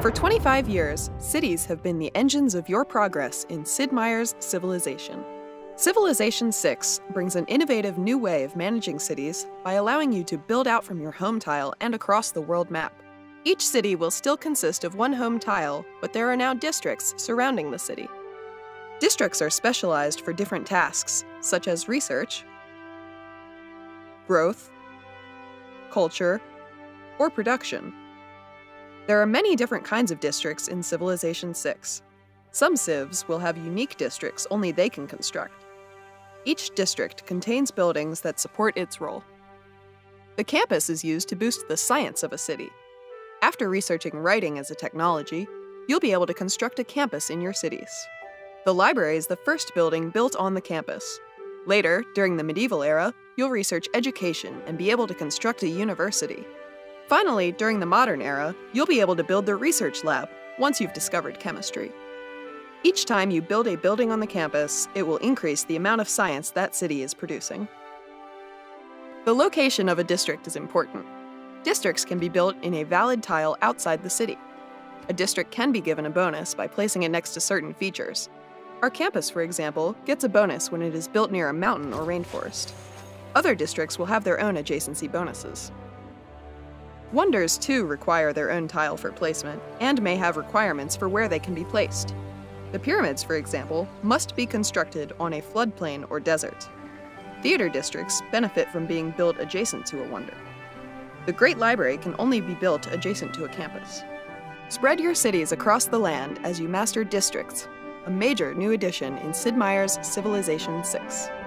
For 25 years, cities have been the engines of your progress in Sid Meier's Civilization. Civilization VI brings an innovative new way of managing cities by allowing you to build out from your home tile and across the world map. Each city will still consist of one home tile, but there are now districts surrounding the city. Districts are specialized for different tasks, such as research, growth, culture, or production. There are many different kinds of districts in Civilization VI. Some civs will have unique districts only they can construct. Each district contains buildings that support its role. The campus is used to boost the science of a city. After researching writing as a technology, you'll be able to construct a campus in your cities. The library is the first building built on the campus. Later, during the medieval era, you'll research education and be able to construct a university. Finally, during the modern era, you'll be able to build the research lab once you've discovered chemistry. Each time you build a building on the campus, it will increase the amount of science that city is producing. The location of a district is important. Districts can be built in a valid tile outside the city. A district can be given a bonus by placing it next to certain features. Our campus, for example, gets a bonus when it is built near a mountain or rainforest. Other districts will have their own adjacency bonuses. Wonders, too, require their own tile for placement and may have requirements for where they can be placed. The pyramids, for example, must be constructed on a floodplain or desert. Theater districts benefit from being built adjacent to a wonder. The Great Library can only be built adjacent to a campus. Spread your cities across the land as you master districts, a major new addition in Sid Meier's Civilization VI.